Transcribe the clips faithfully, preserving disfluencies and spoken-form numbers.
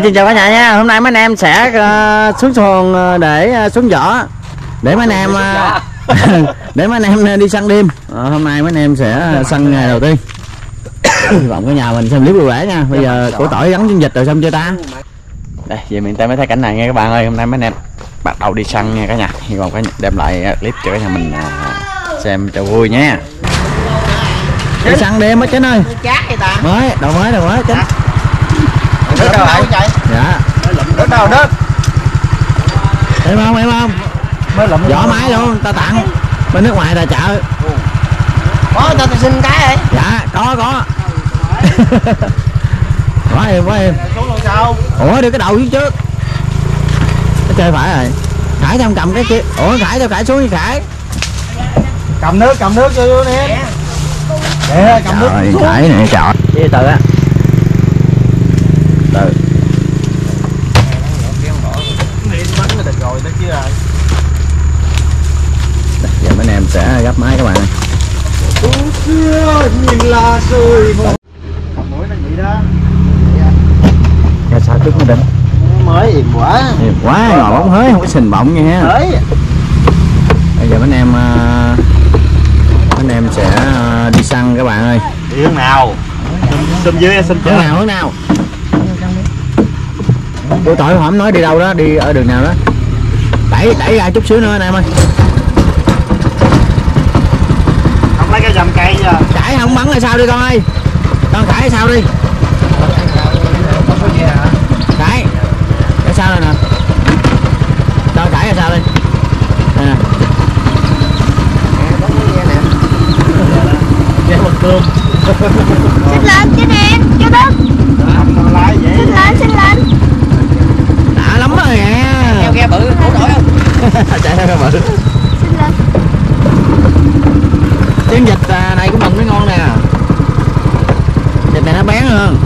À, xin chào cả nhà nha. Hôm nay mấy anh em sẽ uh, xuống xuồng để uh, xuống vỏ để mấy anh em uh, để mấy anh em đi săn đêm. À, hôm nay mấy anh em sẽ săn ngày đầu tiên. Hy vọng cả nhà mình xem clip vui vẻ nha. Bây giờ cổ tỏi gắn chiến dịch rồi xong chưa ta. Đây, về miền Tây mới thấy cảnh này nha các bạn ơi. Hôm nay mấy anh em bắt đầu đi săn nha cả nhà. Hy vọng cái đem lại clip cho cả nhà mình uh, xem cho vui nhé. Đi săn đêm á Chính ơi. Mới, đầu mới, đầu mới Chính. Nước đâu vậy? Dạ. Nước đâu đó? Em không, em không. Mới lụm vỏ máy luôn, ta tặng. Bên nước ngoài là chợ. Có tao xin cái vậy? Dạ, có có. Quá em, quá em. Ủa đưa cái đầu xuống trước. Cái chơi phải rồi. Khải tao cầm cái kia. Ủa Khải tao Khải xuống với Khải. Cầm nước, cầm nước cho luôn em. Để cầm nước xuống. Khải này trời. Đi từ á. Từ giờ mấy em sẽ gấp máy các bạn ơi. Cái sao trước mới định mới gì quá gì quá ngồi bóng hới không có sình bọng như thế. Bây giờ mấy em mấy em sẽ đi săn các bạn ơi. Đi hướng nào? Xâm dưới xâm chỗ nào hướng nào? Buổi tối họ không nói đi đâu đó, đi ở đường nào đó. Đẩy đẩy ra chút xíu nữa anh em ơi. Không lấy cái dầm cây giờ. Chảy không bắn là sao đi con ơi. Con Khải sao đi. Khải. Cái sao đây nè. Cho Khải là sao đi. Đây nè. Chết một cơm. Xin lên chứ nè, chú Đức. Xin lên, xin lên. Lắm rồi à. Theo ghe bự không đổi không? Chạy theo ghe bự. Xin lên. Tiếng vịt này của mình mới ngon nè. Vịt này nó bén hơn.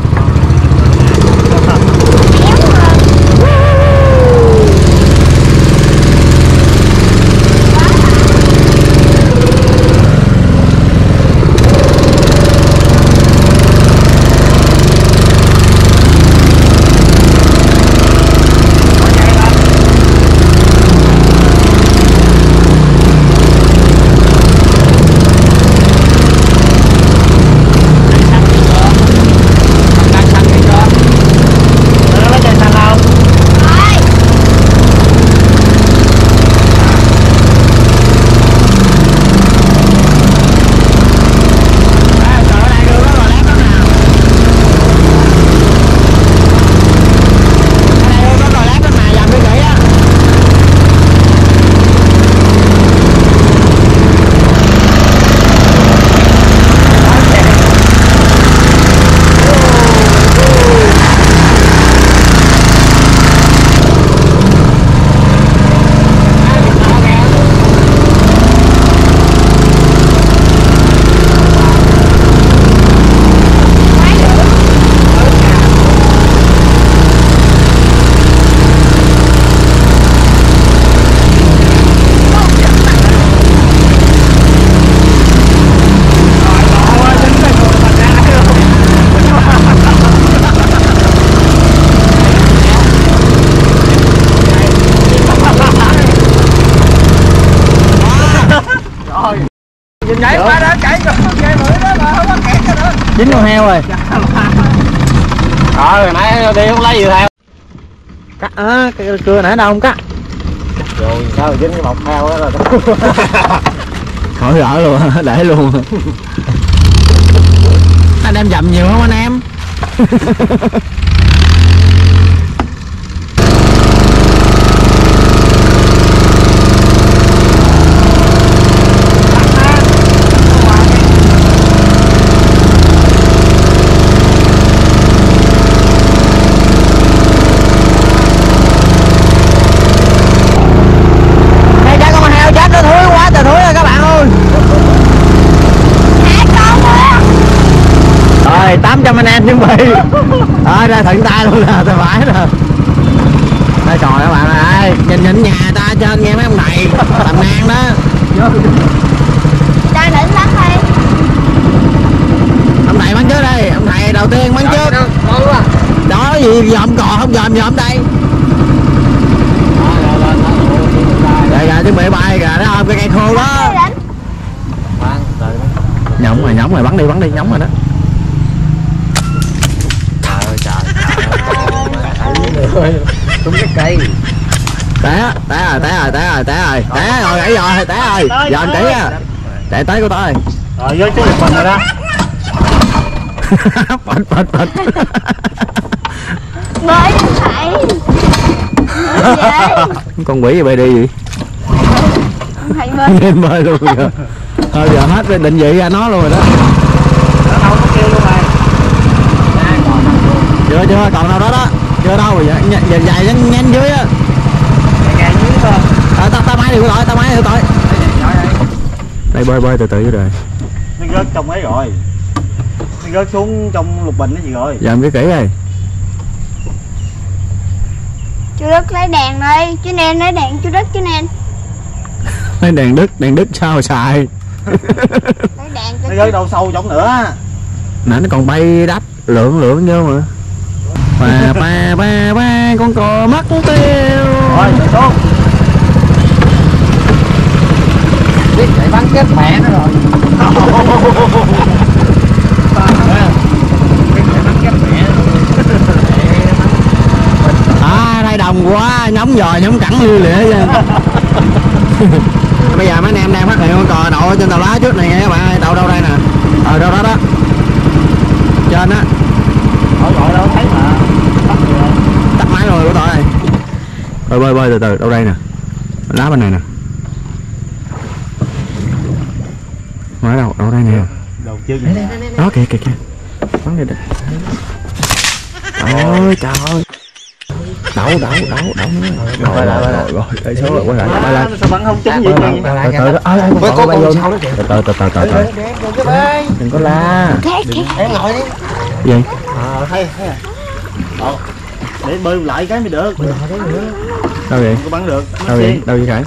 Chạy qua đó, chạy rồi, chạy mũi đó mà không có kẹt cho nữa. Dính con heo rồi. Rồi, nãy đi không lấy gì heo. Cắt á, cái cưa nãy đâu không cắt. Rồi sao dính cái bọc heo đó rồi. Khỏi rỡ luôn, để luôn. Anh em dầm nhiều không anh em? tám trăm anh em chuẩn bị. Đó, ra thận tay luôn nè, tay phải nè. Đây trời các bạn ơi, nhìn nhìn nhà ta trên nghe mấy ông này, tầm nang đó. Đang đỉnh lắm đây. Ông này bắn trước đây, ông thầy đầu tiên bắn trước. Đó gì đi nhộm cò không dòm nhộm đây. Đây kìa, chuẩn bị bay kìa, thấy không, cái cây khô đó. Nhõng rồi, nhõng rồi, bắn đi, bắn đi, nhõng rồi đó. Trời trời. Trúng cái cây. Té, té rồi, té rồi, té rồi, té rồi. Té rồi, nãy giờ té rồi. Giờ anh tí á. Chạy tới của tao rồi. Rồi vô cái mình rồi đó. Bắn bắn bắn. Mới chạy. Con quỷ vậy đi vậy? Thầy mê. Mê luôn kìa. Thôi giờ hết rồi, định vị ra nó luôn rồi đó. Nó đâu có kêu luôn mày. Chưa chưa còn đâu đó đó. Chưa đâu rồi vậy. Giờ dài nhanh nhanh dưới á. Dài dưới thôi. Ờ tao tao máy đi của tụi, tao máy đi của tụi. Đây bơi bơi từ từ dưới rồi. Nó rớt trong ấy rồi. Nó rớt xuống trong lục bình cái gì rồi. Dòm cái kỹ đây. Chú Đức lấy đèn đi, chú Nen lấy đèn chú Đức, chú Nen. Lấy đèn Đức, đèn Đức sao xài. Lấy đèn nó rớt đâu sâu giống nữa. Nãy nó còn bay đắp lượn lượn vô mà. Ba ba ba ba con cò mất tiêu. Rồi xuống. Biết chạy bắn chết mẹ nó rồi. À đây đồng quá, nhóm giò nhóm cẳng lưa lịa. Bây giờ mấy anh em đang phát hiện con cò đậu ở trên tàu lá trước này nghe các bạn ơi, đậu đâu đây nè. Ờ đâu đó đó. Trên á. Ở gọi đâu thấy mà. Tắt máy rồi của tụi ơi. Rồi bơi bơi từ từ, đâu đây nè. Lá bên này nè. Ở đâu? Đâu đây nè. Đầu trước nè. Đó kìa kìa kìa. Bắn đi đây. Trời ơi trời ơi. Đậu đậu đậu đậu nữa. Rồi rồi rồi. Đây số rồi quay lại. Bay lên. Sao bắn không trúng vậy? Từ từ. Ờ con con con sao đó kìa. Từ từ từ từ từ. Đừng có la. Em ngồi đi. Gì? Ờ thấy thấy à. Để bơi lại cái mới được. Đâu vậy? Có bắn được. Đâu vậy? Đâu vậy Khải?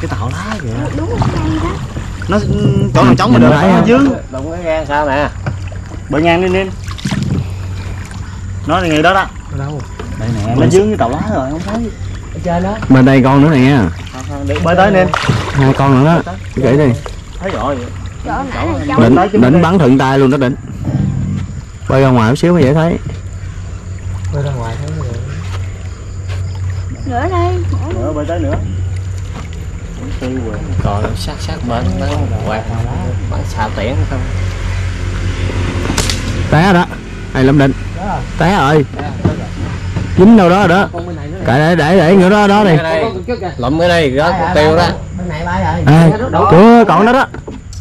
Cái tàu lá kìa. Đúng rồi đó. Nó chỗ nào trống mà được ở dưới. Đụng cái ngang sao nè. Bơi ngang đi Nin. Nó là người đó đó. Đâu? Đây nè, nó dưới cái tàu lá rồi không thấy. Ở trên đó. Bên đây con nữa nè. Bơi tới Nin. Hai con nữa đó. Kỹ đi. Thấy rồi. Đỉnh, đỉnh bắn thượng tay luôn đó đỉnh. Bơi ra ngoài một xíu mới dễ thấy. Bơi ra ngoài thấy rồi. Nữa đây. Nữa bơi tới nữa. Còn sát sát bến nó quạt bắn xà tiễn không? Té đó, này Lâm Định. Té ơi. Dính đâu đó rồi đó. Cái để để để nữa đó đó đi. Lụm cái đây rớt mục tiêu đó. Bên này bay rồi. Chưa còn đó đó.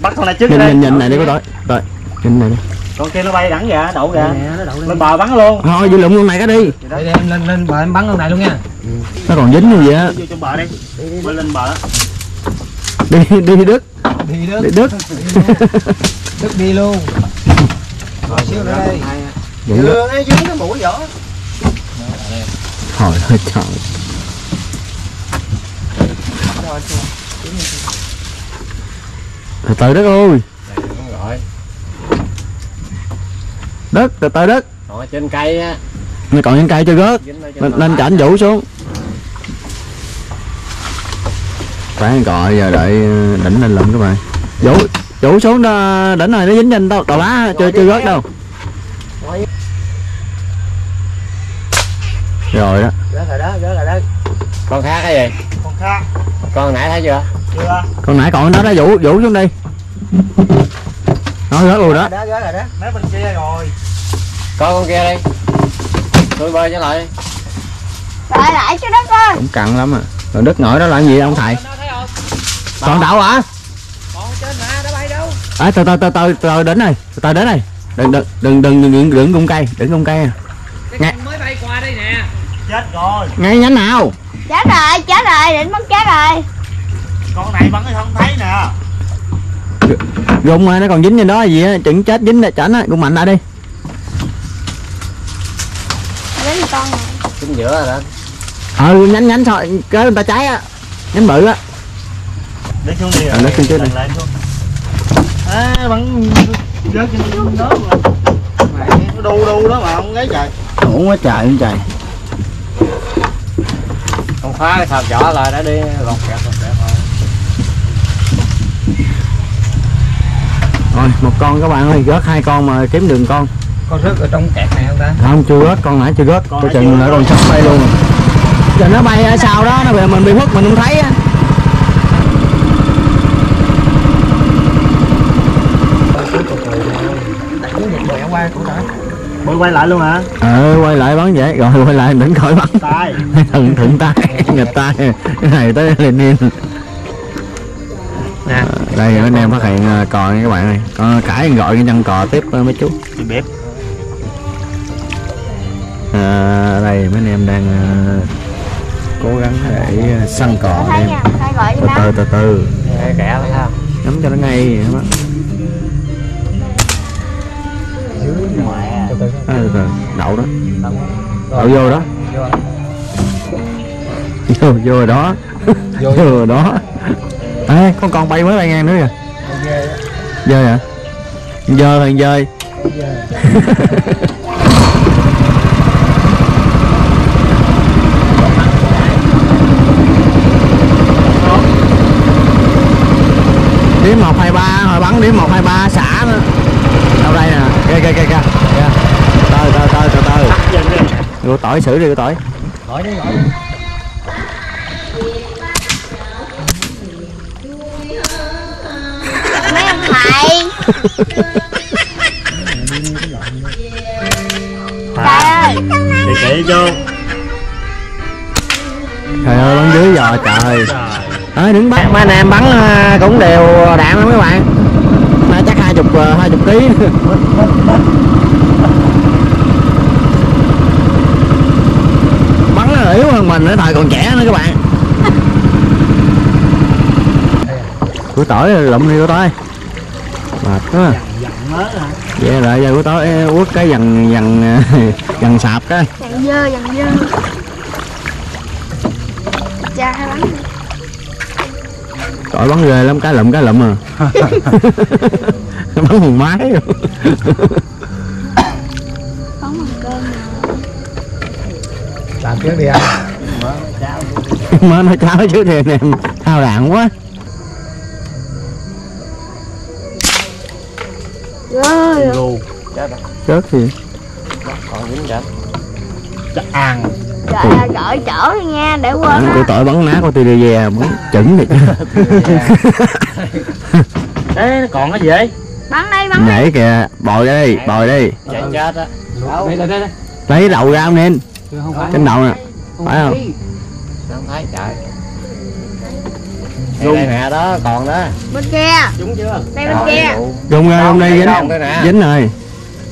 Bắt con này trước đi. Nhìn nhìn này đi có đội. Rồi, nhìn này đi. Con kia nó bay đẳng kìa, đậu kìa. Lên bờ bắn luôn. Thôi vô lụm con này cái đi. Để em lên lên bờ em bắn con này luôn nha. Nó còn dính như vậy á. Vô trong bờ đi. Bơi lên bờ đó. Đi đi Đức. Đi Đức. Đi Đức. Đức đi luôn. Rồi xíu nữa đây. Vừa nó dính cái mũi vỏ. Thôi thôi trời. Từ từ Đức ơi. Đức từ từ Đức. Ở trên cây á. Nó còn trên cây cho rớt. Lên chảnh vũ xuống. Phải gọi giờ đợi đỉnh lên lụm các bạn. Vũ, Vũ xuống đó, đỉnh này nó dính trên tàu lá chưa chưa rớt đâu. Rồi đó. Rớt rồi đó, rớt rồi đó. Con khác cái gì? Con khác. Con nãy thấy chưa? Chưa. Con nãy còn nó đó Vũ, Vũ xuống đi. Nó rớt luôn đó. Đó rớt rồi đó. Mấy bên kia rồi. Coi con kia đi. Tôi bơi trở lại đi. Lại lại cho đất ơi. Cũng cằn lắm à. Rồi Đức ngồi đó là cái gì ông thầy? Còn đậu hả? Còn trên mà, đã bay đâu? À, từ từ từ từ từ đến này, từ từ đến này. Đừng đừng đừng đừng đừng đừng gung cây, đừng gung cây. Cái con mới bay qua đây nè. Chết rồi. Ngay nhánh nào? Chết rồi, chết rồi, định bắn chết rồi. Con này bắn không thấy nè. Gung mà nó còn dính trên đó gì á, chừng chết dính là chảnh á, gung mạnh lại đi. Dính một con. Dính giữa rồi đó. Ừ nhánh nhánh thôi, cái người ta cháy á, nhánh bự á. Để xuống đi rồi, để xuống lại xuống. Á bắn rớt trên đó mà. Mày nó đu đu đó mà không lấy trời. uống quá trời luôn trời. Không khóa cái thằng vỏ lại đã đi lọt kẹt rồi kẹt rồi. Rồi một con các bạn ơi, rớt hai con mà kiếm đường con. Con rớt ở trong kẹt này không ta? Không, chưa rớt, con nãy chưa rớt. Tôi chừng lại còn sắp bay luôn. Giờ nó bay ở sau đó, nó bị mình bị hút mình không thấy á. Bơi quay lại luôn hả? Ờ, quay lại bắn vậy, rồi quay lại đừng khỏi bắn. Tay. Thằng thượng tay, nghịch tay. Cái này tới liền niên. Nè, đây anh em phát hiện cò nha các bạn ơi. Con cãi gọi nhân cò tiếp mấy chú. Đi bếp. À, đây mấy anh em đang uh, cố gắng để uh, săn cò em. Từ từ từ từ. Kẻ không? Nắm cho nó ngay vậy đó. À, đậu đó, đậu vô đó, vô vô đó, vô rồi đó. Ê, con con bay mới bay ngang nữa kìa. Dơi hả? Dơi thằng dơi. Điểm một hai ba, hồi bắn điểm một hai ba xả nữa. Đâu đây nè, kìa kìa kìa kìa. Từ từ từ từ từ. Rửa tỏi xử đi rửa tỏi. Tỏi đi rồi. Mấy ông thầy. Trời ơi. Để kỹ vô. Trời ơi bắn dưới giờ trời. Ơi đứng bắn mấy anh em bắn cũng đều đạn lắm mấy bạn. Mà chắc hai chục hai chục ký. Yếu hơn mình ở thời còn trẻ nữa các bạn. Của tỏi lụm đi của tỏi. Mệt quá. Vậy lại giờ của tỏi uất cái dằn dằn dằn sạp cái. Dằn dơ dằn dơ. Cha hay bắn. Tỏi bắn ghê lắm, cá lụm cá lụm à. Bắn hùng máy rồi. Làm trước đi anh. Mở nó cháo trước đi anh em. Thao đạn quá. Chết gì? Còn dính chặt. Chắc ăn. Trời ơi chở đi nha, để quên á. Tụi tỏi bắn nát qua tui đi về, bắn chửng đi. Ê, nó còn cái gì vậy? Bắn đi, bắn đi. Nãy kìa, bồi đi, bồi đi. Chạy chết á. Lấy đầu ra không nên. Không phải trên đầu nè, phải không? Không thấy trời. Đây, đây nè đó, còn đó. Bên kia. Đúng chưa? Đây bên kia. Gung ra gung đi dính. Dính rồi.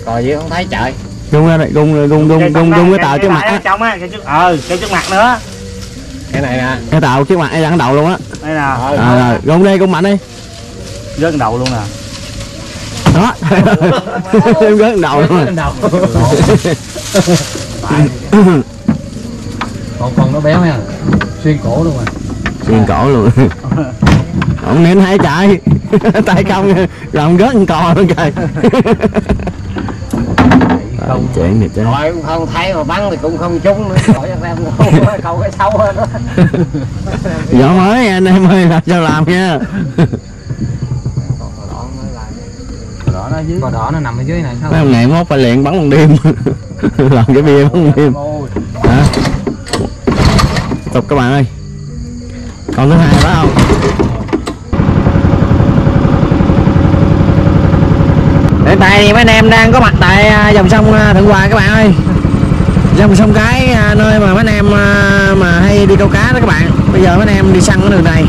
Còn gì không thấy trời. Gung ra đây, gung gung gung gung gung cái tàu trước mặt. Trong á, cái trước ờ, cái trước mặt nữa. Cái này nè. Cái tàu trước mặt ấy dẫn đầu luôn á. Đây nè. Rồi, gung đi, gung mạnh đi. Rớt đầu luôn nè. Đó. Rớt đầu luôn. Còn con nó béo ha, xuyên cổ luôn rồi. Xuyên cổ luôn. Ông nến hái chạy, tay cong làm rớt con cò luôn trời. Không chuyện này chứ. Rồi không thấy mà bắn thì cũng không trúng nữa. Khỏi cho em câu cái sâu hơn đó. Võ mới anh em ơi làm sao làm nha. Cò đỏ nó nằm ở dưới này sao? Mấy ông này mốt phải luyện bắn bằng đêm. Làm cái bia bắn bằng đêm. Hả? Tục các bạn ơi. Còn thứ hai phải không? Hiện tại thì mấy anh em đang có mặt tại dòng sông Thượng Hoài các bạn ơi. Dòng sông Cái, nơi mà mấy anh em mà hay đi câu cá đó các bạn. Bây giờ mấy anh em đi săn cái đường này.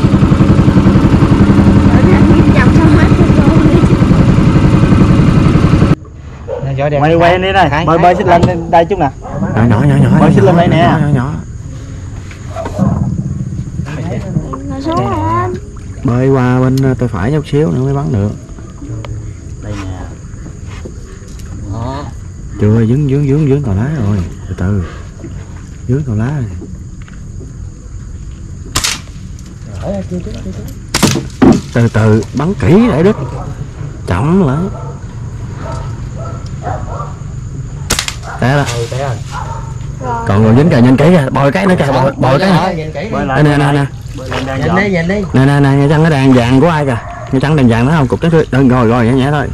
Mày quay đi đây, bơi bơi xích lên đây chút nè. Nhỏ nhỏ nhỏ nhỏ. Bơi xích lên đây nè. Nhỏ nhỏ. Bơi qua bên tay phải chút xíu nữa mới bắn được. Đây nè. Đó. Chưa dướng dướng dướng dướng cò lá rồi. Từ từ. Dướng cò lá rồi. Từ từ bắn kỹ để đứt. Chậm lại. té rồi. Ừ, té rồi. Rồi. Còn còn dính cả nhìn kỹ kìa, bồi cái nữa kìa, bồi bồi cái nè. Nè nè nè. Nhìn đi, nhìn đi. Nè nè nè, nghe trắng cái đàn vàng của ai kìa. Nghe trắng đàn vàng phải không? Cục cái thôi. Đừng rồi rồi nhẹ nhẹ thôi.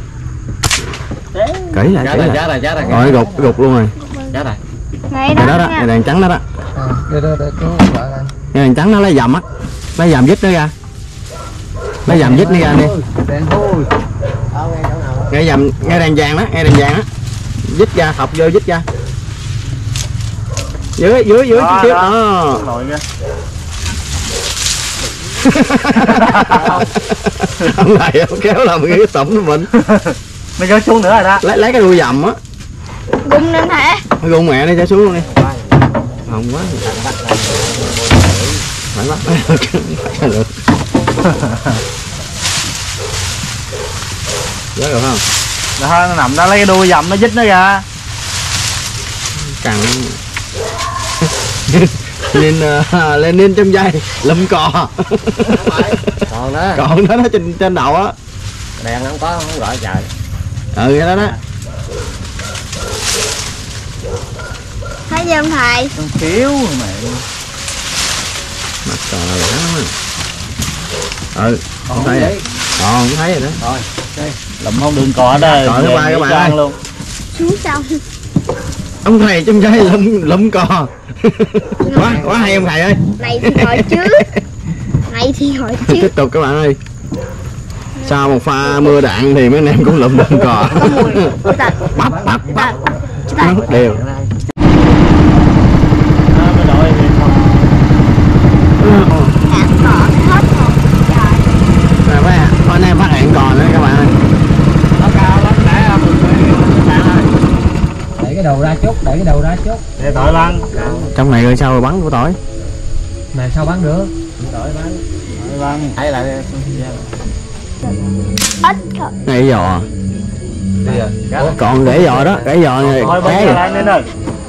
Kỹ lại. Giá rồi, giá rồi, giá rồi. Rồi gục gục luôn rồi. Giá rồi. Này đó đó, cái đàn trắng đó đó. Đây đây đây cái đàn trắng nó lấy dầm á. Lấy dầm vít nữa ra. Lấy dầm vít nữa ra đi. Nghe dầm, nghe đàn vàng đó, nghe đàn vàng á. Vít ra, học vô vít ra. Dưới dưới dưới chút xíu đó. Ông này ông kéo làm cái tổng của mình. Mày cho xuống nữa rồi đó. Lấy lấy cái đuôi dầm á. Gung lên hả? Gung mẹ đi cho xuống luôn đi. Không quá. Mày bắt. Dễ được không? Được hơn, nó nằm đó lấy cái đuôi dầm nó dít nó ra. Càng Nên uh, Lenin trong dây lụm cò. Còn đó. Còn đó nó trên trên đầu á. Đèn nó không có không gọi trời. Ừ cái đó đó. Thấy gì không thầy? Con thiếu mẹ. Mặt cò lắm. Ừ, không thấy rồi. Còn không thấy rồi đó. Rồi, okay. Lụm không đường cò đó. Cò thứ ba các bạn luôn. Xuống xong. Ông thầy trong dây lụm lụm cò. Quá quá hay ông thầy ơi. Này thì hỏi chứ. Này thì hỏi chứ. Tiếp tục các bạn ơi. Sau một pha mưa đạn thì mấy anh em cũng lụm lụm cò. Bắp bắp bắp. Đều. Cái đầu ra chút, để cái đầu ra chút. Để tỏi lên. Trong này rồi sao rồi bắn của tỏi? Này sao bắn được? Tỏi bắn. Tỏi bắn. Thấy lại ít này giò. Còn để giò đó, để giò này. Rồi.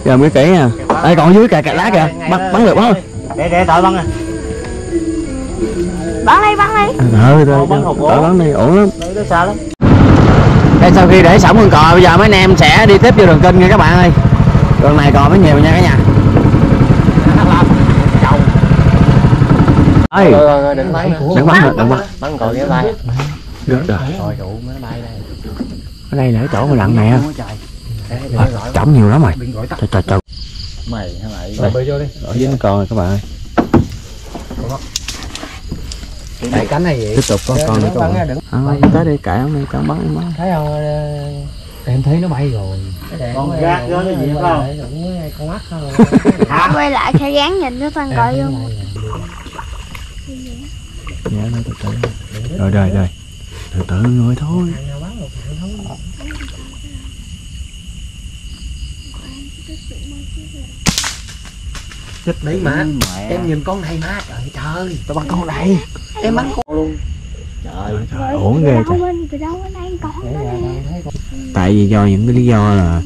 Giờ mới kỹ nè. Đây còn dưới kìa, kẹt lá kìa. Bắn bắn được không? Để để tỏi bắn nè. Bắn đi, bắn đi. Ờ rồi. Tỏi bắn đi, ổn lắm. Nó xa lắm. Đây, sau khi để sổng con cò bây giờ mấy anh em sẽ đi tiếp vô đường kênh nha các bạn ơi. Đường này cò mới nhiều nha cả nhà. Ê, đừng bắn, đừng bắn, đừng bắn. Bắn cò kéo tay. Được rồi. Cò trụ mới bay đây. Ở đây là cái chỗ mà lặn nè. Trống nhiều lắm rồi. Trời trời trời. Mày hả mày. Rồi bơi vô đi. Ở dính cò rồi các bạn ơi. Đại cánh này vậy? Tiếp tục có con nữa các bạn. Ờ, tới đi cãi ông đi, con bắn em bắn. Thấy không? Em thấy nó bay rồi. Con gác nó gì vậy không? Con mắt thôi. Quay lại sẽ gán nhìn nó phân coi vô. Dạ nó từ từ. Rồi rồi rồi. Từ từ rồi thôi. Chết đấy má. Em nhìn con này má. Trời trời. Tao bắn con này. Em bắn con luôn. Trời trời, ổn ghê trời. Tại vì do những cái lý do là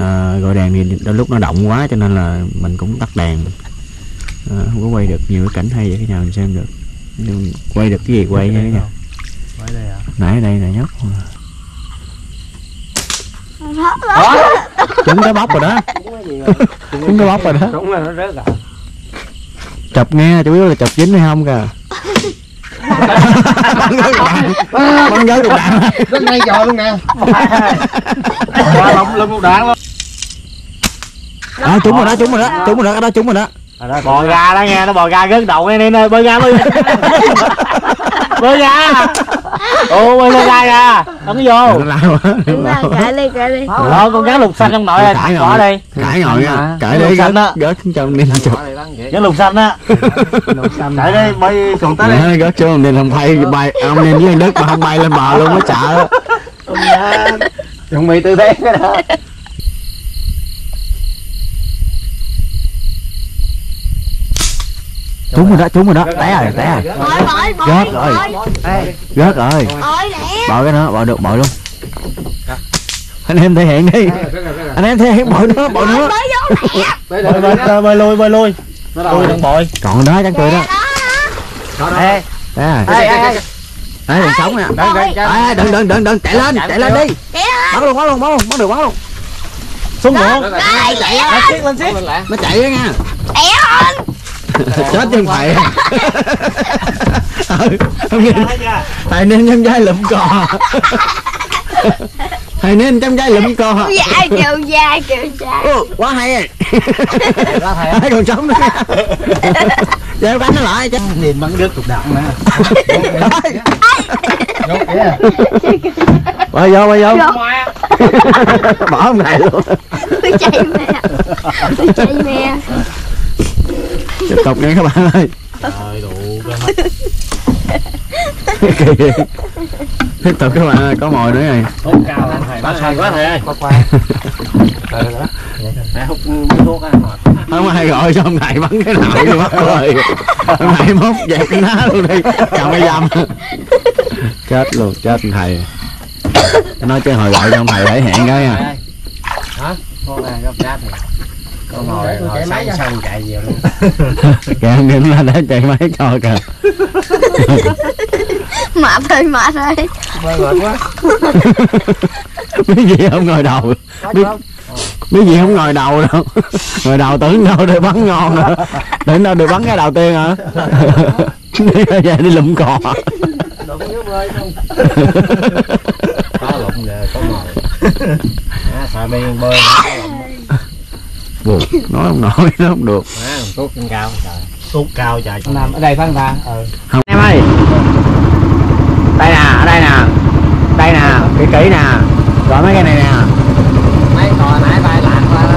à, gọi đèn thì đôi lúc nó động quá cho nên là mình cũng tắt đèn. À, không có quay được nhiều cái cảnh hay vậy cái nhà mình xem được. Nhưng quay được cái gì quay nha cái nhà. Nãy đây nè nhóc. Trúng cái bóc rồi đó. Trúng cái bóc rồi đó. Trúng là nó rớt rồi. Chụp nghe chủ yếu là chụp dính hay không kìa. Bắn gớt cục đạn. Bắn gớt cục đạn. Nó ngay trời luôn nè. Qua lông lông cục đạn luôn. Đó trúng rồi đó, trúng rồi đó, trúng rồi đó, cái đó trúng rồi đó. Bò ra đó nghe, nó bò ra gớt đầu nghe nên ơi, bơi ra bơi. Bơi ra. Ô bơi ra ra. Không có vô. Cãi đi, cãi đi. Rồi con cá lục xanh trong nội cãi bỏ đi. Cãi ngồi nha. Cãi đi gớt gớt trong đi lên chụp. Cái lục xanh á. Lục xanh. Để đây bay xuống tới đây. Gớt chưa nên không bay bay ông nên với nước mà không bay lên bờ luôn mới chợ. Chuẩn bị tư thế cái đó. Trúng rồi đó, trúng rồi đó. Té rồi, té rồi. Gớt rồi. Gớt rồi. Bỏ cái nó, bỏ được, bỏ luôn. Anh em thể hiện đi. Anh em thể hiện bội nữa, bội nữa. Bơi lui, bơi lui. Tôi đang bội. Còn đó đang cười đó. Ê. Ê. Đấy đừng sống nè. Đừng đừng đừng đừng chạy lên, chạy lên đi. Bắn luôn, bắn luôn, bắn luôn, bắn được bắn luôn. xuống nữa. Nó chạy á. Nó chạy á nha. Đẻ hơn. Chết chứ không phải. Ừ, không nghe. Tại nên trong dây lụm cò. Thầy nên trong dây lụm cò. Dạ kêu da kêu da. Quá hay. Quá hay. Thấy còn sống nữa. Đeo cánh nó lại chứ. Nhìn bắn đứt cục đạn nữa. Quay vô quay vô. Bỏ ông này luôn. Tôi chạy mẹ. Tôi chạy mẹ. Chụp cọc nha các bạn ơi. Trời đủ ra mắt. Tiếp tục các bạn ơi, có mồi nữa rồi. Hút cao lên thầy, bác hay quá thầy ơi. Qua qua. Rồi đó. Mẹ hút miếng thuốc á. Không ai gọi cho ông này bắn cái nồi luôn bác ơi. Ông này mốt dẹp cái ná luôn đi. Chào mày dâm. Chết luôn, chết thầy. Nói chơi hồi gọi cho ông thầy để hẹn cái nha. Hả? Con này gặp chat này. Con ngồi ngồi sáng xong chạy nhiều luôn. Kìa ông đừng lên để chạy máy cho kìa. Mệt thôi, mệt thôi. Mệt quá. Mấy gì không ngồi đầu. Mấy, mấy gì không ngồi đầu đâu. Ngồi đầu tưởng đâu để bắn ngon nữa. Tưởng đâu được bắn cái đầu tiên hả? Đi về đi lụm cò. Lụm nước lên không? Có lụm về, có ngồi. À, xài bê bơi. Buồn, nói không nổi, nó không được. À, sốt cao trời. Sốt cao trời. Nằm ở đây phải không ta? Ừ. Không. Em ơi. Đây nè, ở đây nè. Đây nè, kỹ kỹ nè. Rồi mấy cái này nè. Mấy cò nãy bay lạc qua đó.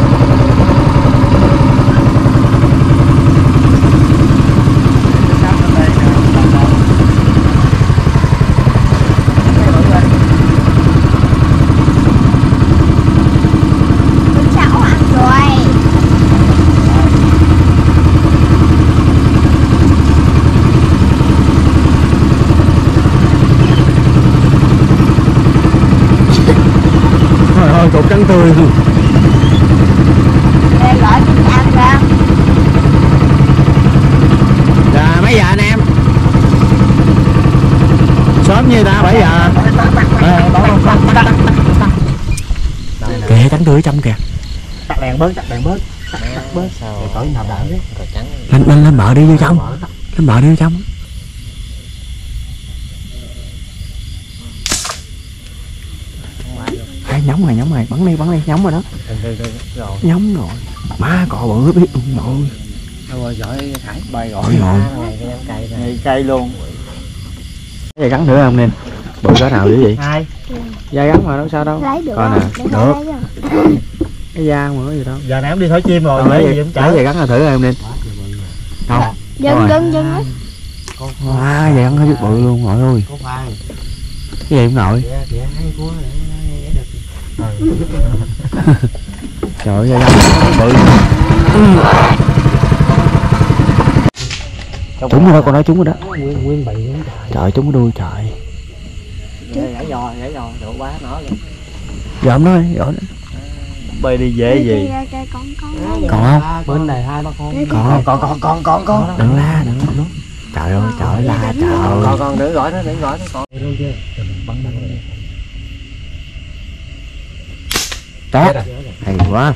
Cột trắng tươi luôn. Để gọi chúng ta ra. Rồi mấy giờ anh em? Sớm như ta bảy giờ. Kìa trắng tươi ở trong kìa. Tắt đèn bớt, tắt đèn bớt, tắt bớt. Cởi nằm đợi đấy. Lên lên lên mở đi vô trong. Lên mở đi vô trong. Nhóng rồi, nhóng rồi, bắn đi, bắn đi, nhóng rồi đó. Được, được, rồi. Nhóng rồi. Má cò bự biết luôn rồi. Đâu rồi, giỏi thải bay rồi. Cây cây luôn. Cái dây gắn nữa không nên? Bự cái nào dữ vậy? Hai. Dây gắn mà đâu sao đâu. Lấy được. Coi nè, được. Cái da mà có gì đâu. Giờ ném đi thổi chim rồi. Lấy dây gắn ra thử em nên. Không. Dân dân dân hết. Quá, dây gắn nó biết bự luôn, ngồi ơi. Cái gì cũng nội. Trời ơi, dây gắn bự. Trúng rồi đó, con nói trúng rồi đó. Nguyên, nguyên bị đúng trời. Trời, trúng cái đuôi trời. Gãy giò, gãy giò, được quá nó luôn. Giờ không nói, giỡn đó. Bay đi dễ gì. Còn không? Bên này hai ba con. Còn, còn, còn, còn, còn, con. Đừng la, đừng la. Trời ơi, trời la, trời. Còn, còn, đừng gọi nó, đừng gọi nó, còn. Tốt, hay quá.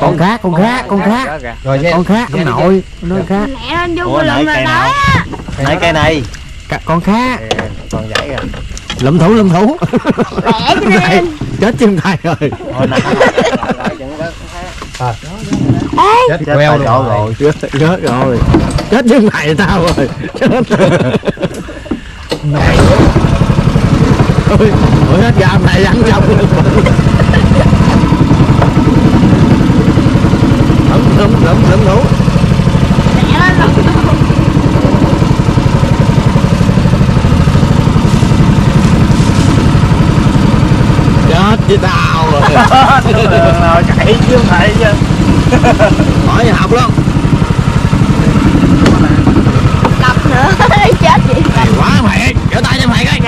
Con khác, con khác, con khác. Rồi con khác, ông nội, nó khác. Mẹ anh vô vô lượm rồi đó. Nãy cây này. Con khác. Còn dãy rồi. Lụm thủ, lụm thủ. Lẻ cho nên. Chết chim thầy rồi. Rồi nè. Chết queo luôn rồi. Chết rồi. Chết chim thầy tao rồi. Chết. Này. Ôi, ôi hết giam thầy ăn xong luôn. Lấm lấm lấm lú. Mẹ lên lấm. Chết với tao rồi. Rồi chạy chứ không chạy chứ. Bỏ nhà học luôn. Đập nữa chết vậy. Hay quá mày, giơ tay cho mày cái.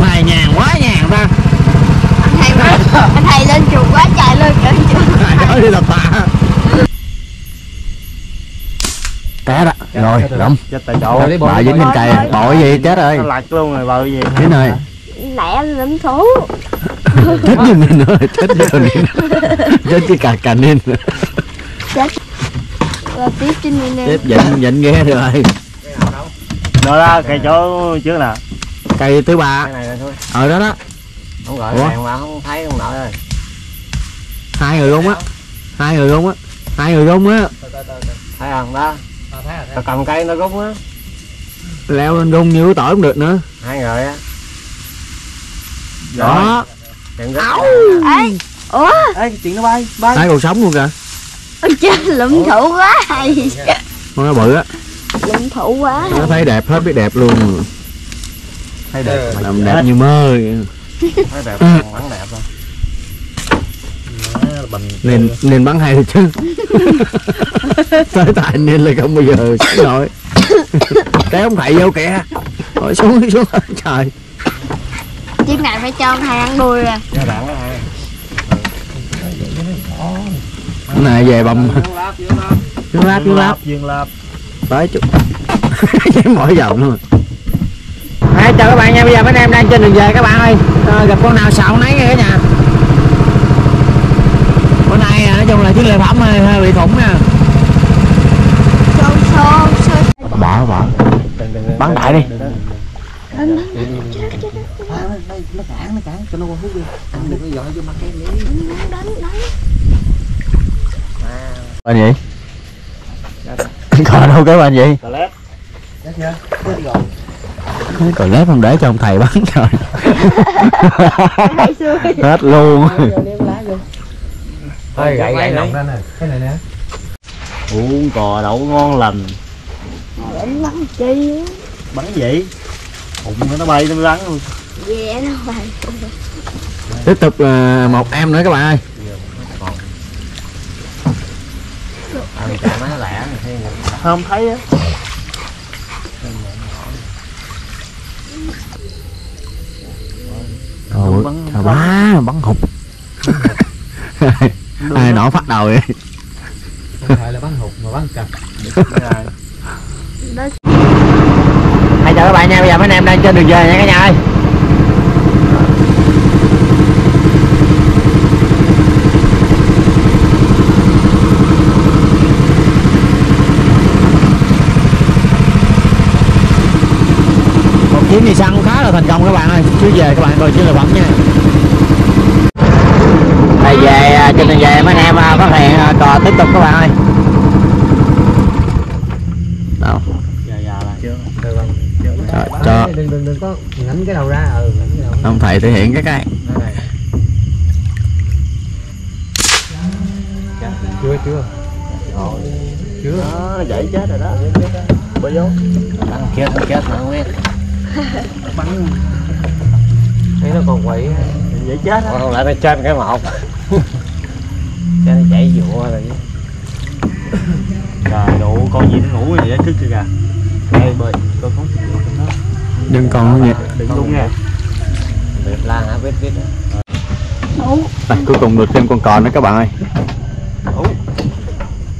Mày nhàn quá nhàn ta. Anh thầy lên chuồng quá trời lên trời trời đi là tà té đó rồi lắm. Chết tại chỗ bà với nhìn cày bội gì chết ơi. Lạc luôn rồi bội gì. Đến rồi. lẹ lắm thú. Chết như mình nói, chết như mình nói. Chết chứ cà cà nên. Chết. Rồi tiếp trên mình nè. Tiếp dịnh, dịnh nghe rồi. Đó đó, cây chỗ trước nè. Cây thứ ba. Ờ đó đó. Không gọi này mà không thấy ông nội ơi. Hai người luôn á. Hai người luôn á. Hai người rung á. Thấy không đó. Tao cầm cây nó rung á. Leo lên rung như tỏi cũng được nữa. Hai người á. Đó. Ê. Ủa. Ê chuyện nó bay. Bay. Hai còn sống luôn kìa. Ôi chết lụm thủ quá hay. Nó bự á. Lụm thủ quá. Nó thấy đẹp hết biết đẹp luôn. Thấy đẹp mà làm đẹp như mơ. Thấy đẹp bắn đẹp luôn. Nên nên bắn hay chứ. Tới tại nên là không bao giờ rồi. Cái ông thầy vô kìa. Rồi xuống xuống trời. Chiếc này phải cho thầy ăn đuôi rồi. Cái này về bầm. Duyên láp, duyên láp, duyên láp. Tới chút. Chém mỗi vòng luôn. Hey, chào các bạn nha, bây giờ mấy anh em đang trên đường về các bạn ơi. À, gặp con nào xạo nấy nghe cả nhà. Bữa nay nói chung là chiếc lều phẩm hơi bị thủng nha. Sô sô sô. Bỏ bỏ. Bắn đại đi. Bắn nó cản nó cản cho nó qua hút đi. Đừng có dội vô mặt em đi. Đánh đánh. Bên gì? Còn đâu cái bên gì? Cờ lép. Chết chưa? Chết rồi. Cái cờ lép không để cho ông thầy bắn rồi. Hết luôn. Thôi gậy gậy nồng ra nè. Cái này nè. Uống cò đậu ngon lành. Bắn lắm chi. Bắn vậy? Bụng nó bay nó rắn luôn. Dễ nó bay. Tiếp tục một em nữa các bạn ơi. Không thấy á. Ôi, quá bắn hụt. Ai nổ phát đầu vậy? Không phải là bắn hụt mà bắn cặp. Hãy chào các bạn nha, bây giờ mấy anh em đang trên đường về nha các nhà ơi. Chuyến đi săn khá là thành công các bạn ơi, chứ về các bạn coi chuyến là bấm nha. Thầy về trên đường về mấy anh em phát hiện cò tiếp tục các bạn ơi. Đâu? Giờ giờ là chưa. Trời, cho đừng đừng đừng có ngẩng cái đầu ra. Ừ, ông thầy thể hiện cái cái. Chưa chưa. Chưa. Đó, nó dậy chết rồi đó. Bỏ vô. Ăn kia ăn kia mà nguyên. Bắn thấy nó còn quậy dễ chết á. Còn lại nó trên cái một cho nó chạy vụa rồi. Trời đủ con gì nó ngủ vậy đó, cứt kìa kìa. Đây bơi con không nó. Đừng còn nó nhẹ. Đừng luôn nha. Biết la hả biết biết đó. Đây cuối cùng được thêm con cò nữa các bạn ơi.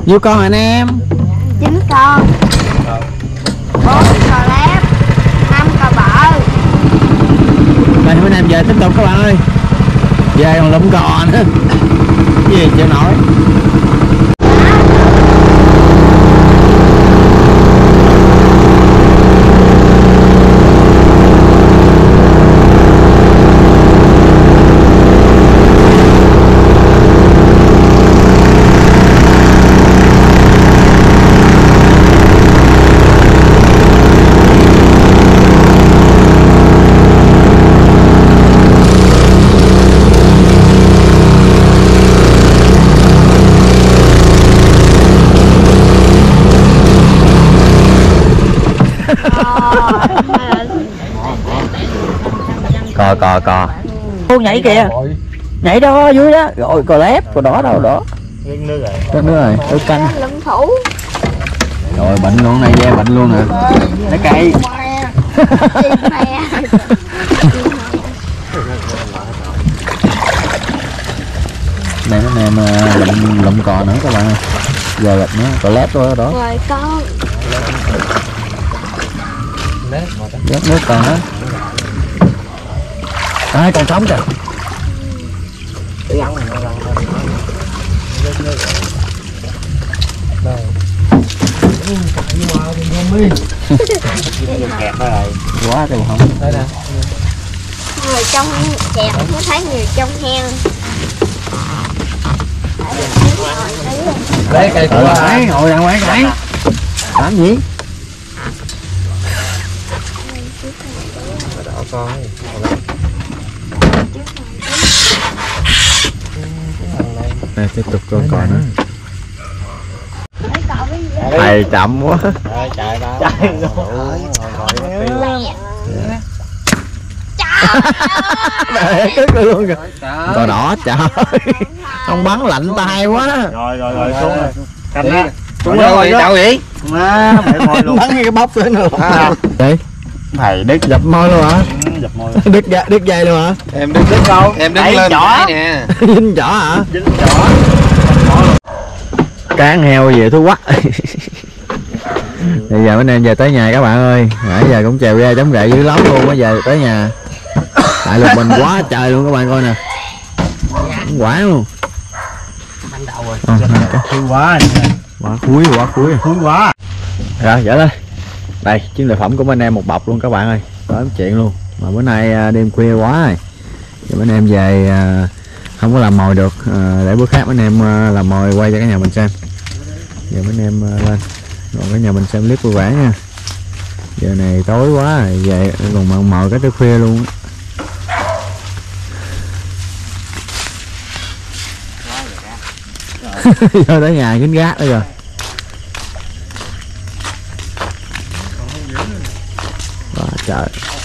Nhiêu con anh em? Chín con. Bốn cò lép. Rồi mấy em về tiếp tục các bạn ơi. Về còn lụm cò nữa. Cái gì chịu nổi. Cò cò cò. Cô nhảy kìa. Nhảy đó vui đó. Rồi cò lép, cò đỏ đâu đó. Rớt nước rồi. Rớt nước rồi. Rớt canh. Rồi bệnh luôn này da bệnh luôn nè. Nó cay. Này nó nè mà lụm lụm cò nữa các bạn. Giờ gặp nó cò lép đó đó. Rồi con. Rớt nước còn đó. Ai còn sống kìa. Quá trời không. Người trong kẹt mới thấy người trong heo. Lấy cây của ấy, ngồi đàng hoàng cái. Làm gì? Con này tiếp tục coi cò nữa. Thầy chậm quá. Trời chạy đâu. Chạy rồi. Trời luôn kìa. Cò đỏ trời. Không bắn lạnh tay quá đó. Rồi rồi rồi xuống rồi. Canh đó. Xuống rồi đâu vậy? Má mẹ ngồi luôn. Bắn cái bóp lên luôn. Đi. Thầy đứt dập môi luôn hả? Dập môi. Đứt dây, đứt dây luôn hả? Em đứt đứt đâu? Em đứt lên chỗ nè. Dính chỗ hả? Dính chỗ. Cá ăn heo về thú quá. Bây giờ bữa nay về tới nhà các bạn ơi. Nãy giờ cũng trèo ra chống gậy dữ lắm luôn, mới về tới nhà. Tại lục bình quá trời luôn các bạn coi nè. Quả luôn. Bánh đầu rồi. À, quá. Quá cuối, quá cuối. Cuối quá. Rồi, dở lên. Đây, chiến lợi phẩm của bên em một bọc luôn các bạn ơi. Có chuyện luôn. Mà bữa nay đêm khuya quá rồi. Giờ bên em về không có làm mồi được, à, để bữa khác anh em làm mồi quay cho cả nhà mình xem. Giờ mấy anh em lên rồi cả nhà mình xem clip vui vẻ nha. Giờ này tối quá rồi, về còn mờ mờ cái tới khuya luôn. Vô tới nhà kính gác đó rồi. Đó, trời.